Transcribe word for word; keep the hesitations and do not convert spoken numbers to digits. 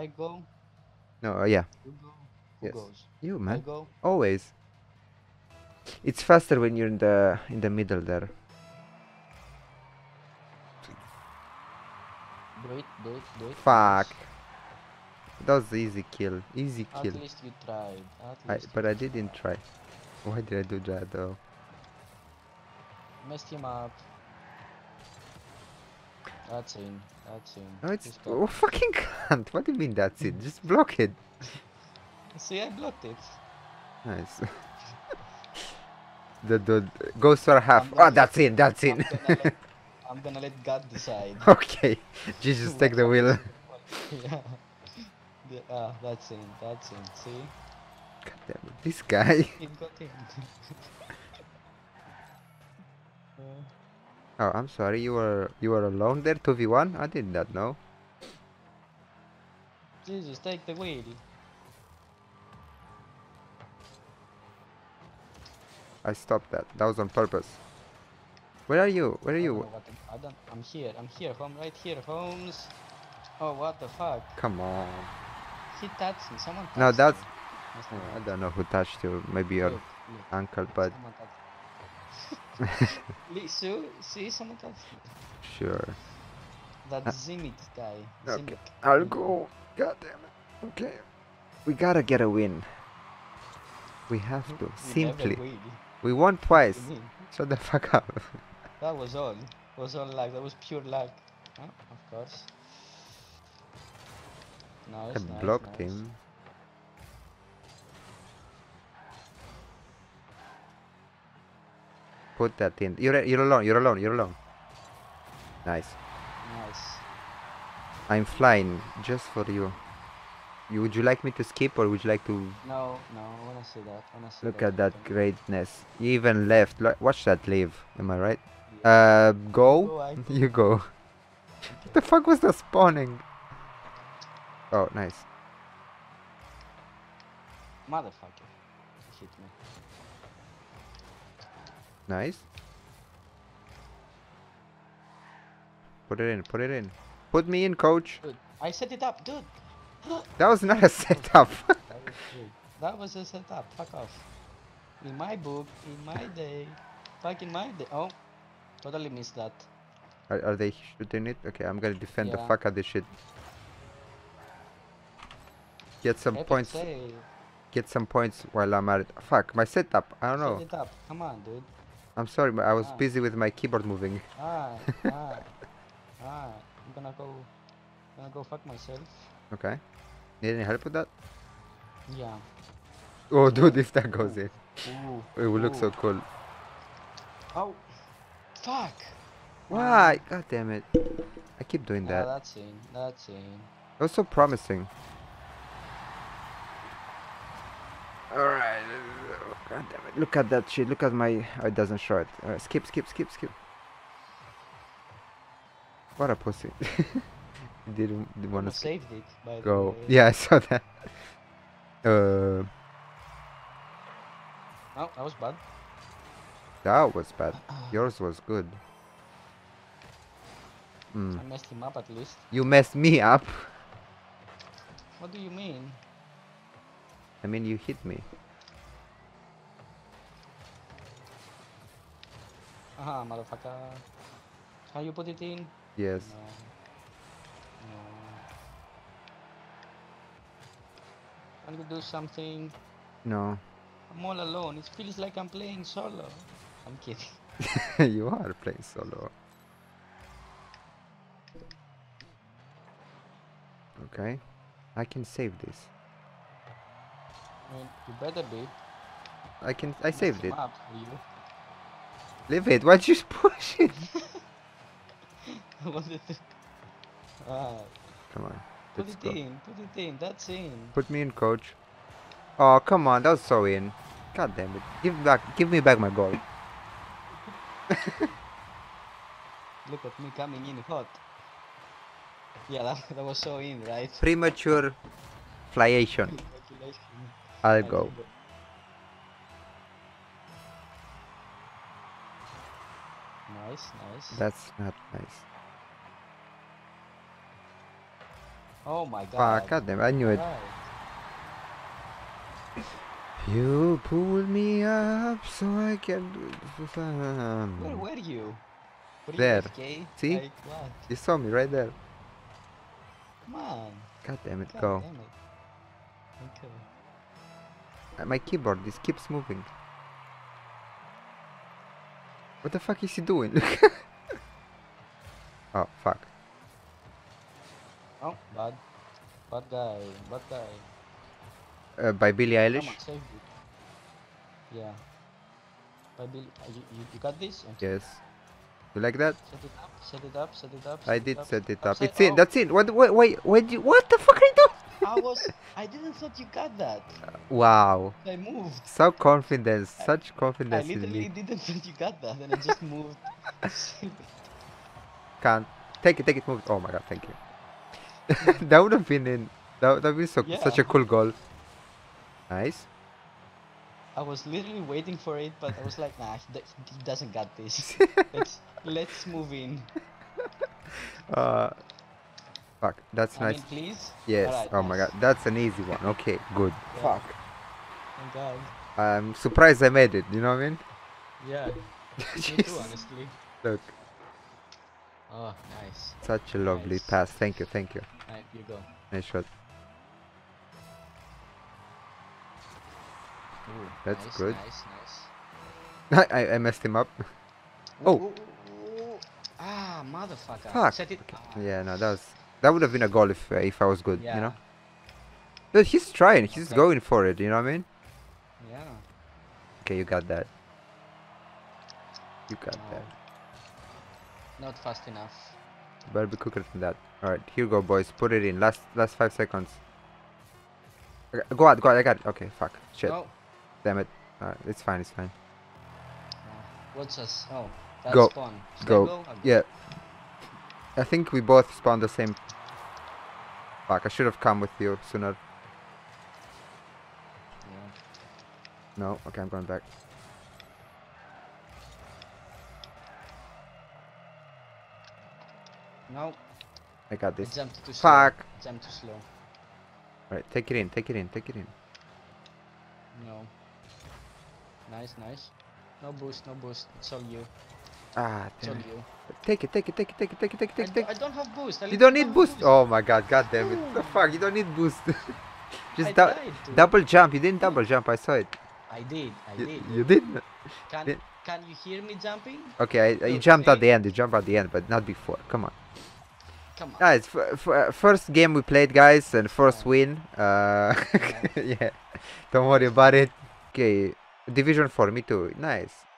I go? No, uh, yeah. You go? Who yes. goes? You, man. I go? Always. It's faster when you're in the in the middle there. Do it, do it, do it. Fuck. That was easy kill. Easy kill. At least you tried. At least I, but I didn't try. Why did I do that though? Messed him up. That's it. That's it. No, it's oh, fucking can't. What do you mean that's it? Just block it. See, I blocked it. Nice. The dude goes for half. Oh, that's it. That's it. I'm gonna let God decide. Okay. Jesus, take the wheel. Yeah. The, uh, that's it. That's it. See? God damn it. This guy. It got him. uh. Oh, I'm sorry, you were you were alone there, two v one? I did not know. Jesus, take the wheel. I stopped that. That was on purpose. Where are you? Where are I you? I don't, I'm here. I'm here. Home. Right here. Holmes. Oh, what the fuck? Come on. He touched me. Someone touched me. No, that's... Me. I don't know who touched you. Maybe your look, look. uncle, but... Lisu, see someone touched me. Sure. That uh, Zimit guy. Okay. Zimit. I'll go. God damn it. Okay. We gotta get a win. We have to. We Simply. We won twice. Shut the fuck up. That was all. It was all luck. That was pure luck. Huh? Of course. Nice, I nice, blocked nice. him. Put that in. You're you're alone. You're alone. You're alone. Nice. Nice. I'm flying just for you. You would you like me to skip or would you like to? No, no. I wanna see that. I wanna see Look that. at that greatness. You even left. Watch that leave. Am I right? Yeah. Uh, go. go you go. Okay. What the fuck was that spawning? Oh, nice. Motherfucker! Hit me. Nice. Put it in, put it in. Put me in, coach. Dude, I set it up, dude. That was not a setup. that, was that was a setup, fuck off. In my book, in my day. Fuck in my day. Oh, totally missed that. Are, are they shooting it? Okay, I'm gonna defend yeah. the fuck out of this shit. Get some Epic points. Save. Get some points while I'm at it. Fuck, my setup. I don't know. Set it up. Come on, dude. I'm sorry, but I was ah. busy with my keyboard moving. Ah, ah, ah. I'm gonna go, gonna go fuck myself. Okay. Need any help with that? Yeah. Oh, dude, if that goes Ooh. in. Ooh. It will Ooh. look so cool. Oh. Fuck. Why? Um. God damn it. I keep doing that. Ah, that's in. That's in. That was so promising. Alright, God damn it. Look at that shit, look at my... Oh, it doesn't show it. Alright, skip, skip, skip, skip. What a pussy. Didn't, didn't want to skip. Saved it, by the Go. Way. Yeah, I saw that. Uh... Oh, that was bad. That was bad. Yours was good. Mm. I messed him up at least. You messed me up? What do you mean? I mean, you hit me. Aha, motherfucker. Can you put it in? Yes. No. No. Can you do something? No. I'm all alone. It feels like I'm playing solo. I'm kidding. You are playing solo. Okay. I can save this. You better be. I can. I saved it. Up, Leave it. Why'd you push it? I wanted to. Ah. Come on. Put it go. in. Put it in. That's in. Put me in, coach. Oh, come on. That was so in. God damn it. Give back. Give me back my goal. Look at me coming in hot. Yeah, that, that was so in, right? Premature flyation. I'll go. Nice, nice. That's not nice. Oh my god. Fuck, goddamn, I knew it. Right. You pulled me up so I can do it. Where were you? What are there. You gay? See? Like, what? You saw me right there. Come on. God damn it, god go. Damn it. Okay. Uh, my keyboard, this keeps moving. What the fuck is he doing? Oh, fuck. Oh, bad. Bad guy, bad guy. Uh, by Billie Eilish? Come on, save it. Yeah. By Billie... Uh, you, you, you got this? Okay. Yes. You like that? Set it up, set it up, set it up. Set I did it up. set it up. Upside it's in, oh. that's in. What, wait, wait, wait, what the fuck are you doing? I was, I didn't thought you got that. Uh, wow. I moved. So confidence, I, such confidence. I literally in me. didn't think you got that and I just moved. Can't. Take it, take it, move it. Oh my god, thank you. That would have been in. That would be so, yeah. such a cool goal. Nice. I was literally waiting for it, but I was like, nah, he, he doesn't got this. let's let's move in. Uh, fuck, that's I nice. Mean, please. Yes. Right, oh nice. my god, that's an easy one. Okay, good. Yeah. Fuck. Thank God. I'm surprised I made it. You know what I mean? Yeah. Me too, honestly. Look. Oh, nice. Such a lovely nice. pass. Thank you, thank you. Right, you go. Nice shot. Ooh, That's nice, good. Nice, nice. I, I messed him up. Ooh, oh. Ooh, ooh, ooh. Ah, motherfucker. Fuck. Set it. Ah. Yeah, no, that was that would have been a goal if uh, if I was good, yeah. you know. But he's trying. He's okay. going for it. You know what I mean? Yeah. Okay, you got that. You got oh. that. Not fast enough. Better be quicker than that. Alright, here you go, boys. Put it in. Last last five seconds. Okay, go out, go out. I got it. Okay, fuck. Shit. No. Damn it. Alright, it's fine, it's fine. Watch us. Oh, that's go. spawn. Go. go. Yeah. I think we both spawned the same. Fuck, I should have come with you sooner. Yeah. No, okay, I'm going back. No. I got this. I jumped too Fuck. Slow. I jumped too slow. Alright, take it in, take it in, take it in. No. Nice, nice. No boost, no boost. It's all you. Ah, it's all you. Take it, take it, take it, take it, take it, take it, take it. I don't have boost. I you don't need boost. boost. Oh my god, god damn it. What the fuck? You don't need boost. Just du double jump. You didn't double jump. I saw it. I did. I did. You, you did. Can did. Can you hear me jumping? Okay, I, I, you okay. jumped at the end. You jumped at the end, but not before. Come on. Come on. Ah, it's f f first game we played, guys, and first yeah. win. Uh, yeah. yeah. Don't worry about it. Okay. Division four, me too. Nice.